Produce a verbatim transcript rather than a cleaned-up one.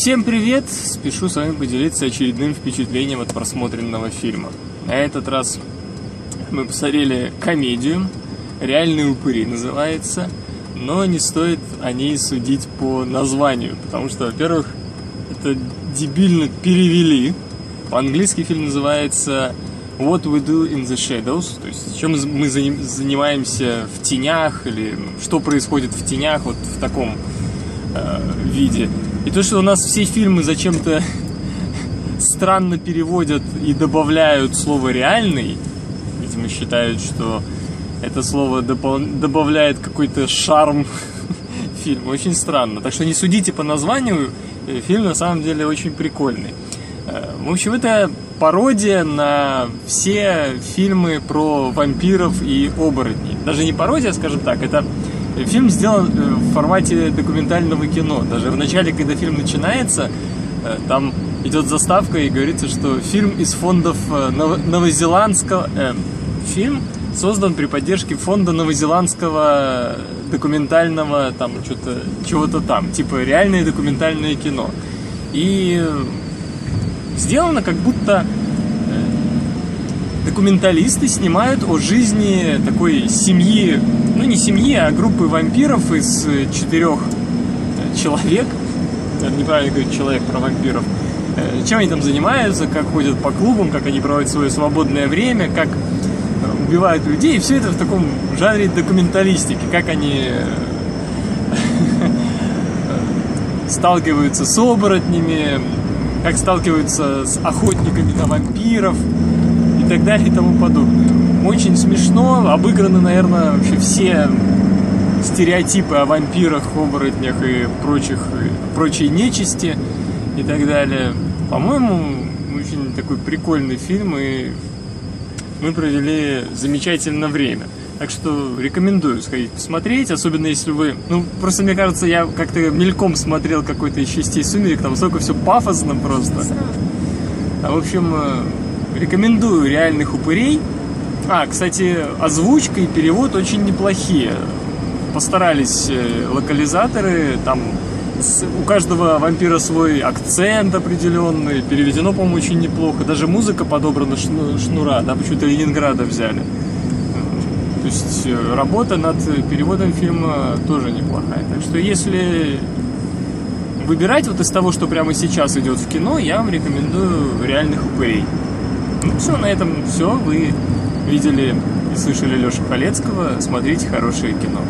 Всем привет! Спешу с вами поделиться очередным впечатлением от просмотренного фильма. На этот раз мы посмотрели комедию «Реальные упыри» называется, но не стоит о ней судить по названию, потому что, во-первых, это дебильно перевели. По-английски фильм называется What We Do in the Shadows, то есть чем мы занимаемся в тенях, или что происходит в тенях, вот в таком э, виде. И то, что у нас все фильмы зачем-то странно переводят и добавляют слово «реальный», видимо, считают, что это слово добавляет какой-то шарм фильму. Очень странно. Так что не судите по названию, фильм на самом деле очень прикольный. В общем, это пародия на все фильмы про вампиров и оборотней. Даже не пародия, скажем так, это фильм сделан в формате документального кино. Даже в начале, когда фильм начинается, там идет заставка и говорится, что фильм из фондов новозеландского... Э, фильм создан при поддержке фонда новозеландского документального там что-то, чего-то там, типа реальное документальное кино. И сделано, как будто документалисты снимают о жизни такой семьи, ну не семьи, а группы вампиров из четырех человек. Неправильно говорить человек про вампиров. Чем они там занимаются, как ходят по клубам, как они проводят свое свободное время, как убивают людей. И все это в таком жанре документалистики, как они сталкиваются с оборотнями, как сталкиваются с охотниками на вампиров и так далее и тому подобное. Очень смешно, обыграны, наверное, вообще все стереотипы о вампирах, оборотнях и прочих, и прочей нечисти и так далее. По-моему, очень такой прикольный фильм, и мы провели замечательное время. Так что рекомендую сходить посмотреть, особенно если вы... Ну, просто мне кажется, я как-то мельком смотрел какой-то из частей «Сумерек», там столько все пафосно просто. А, в общем, рекомендую «Реальных упырей». А, кстати, озвучка и перевод очень неплохие. Постарались локализаторы, там у каждого вампира свой акцент определенный, переведено, по-моему, очень неплохо. Даже музыка подобрана шнура, да, почему-то Ленинграда взяли. То есть работа над переводом фильма тоже неплохая. Так что если выбирать вот из того, что прямо сейчас идет в кино, я вам рекомендую «Реальных упырей». Ну все, на этом все. Вы видели и слышали Лёшу Халецкого. Смотрите хорошее кино.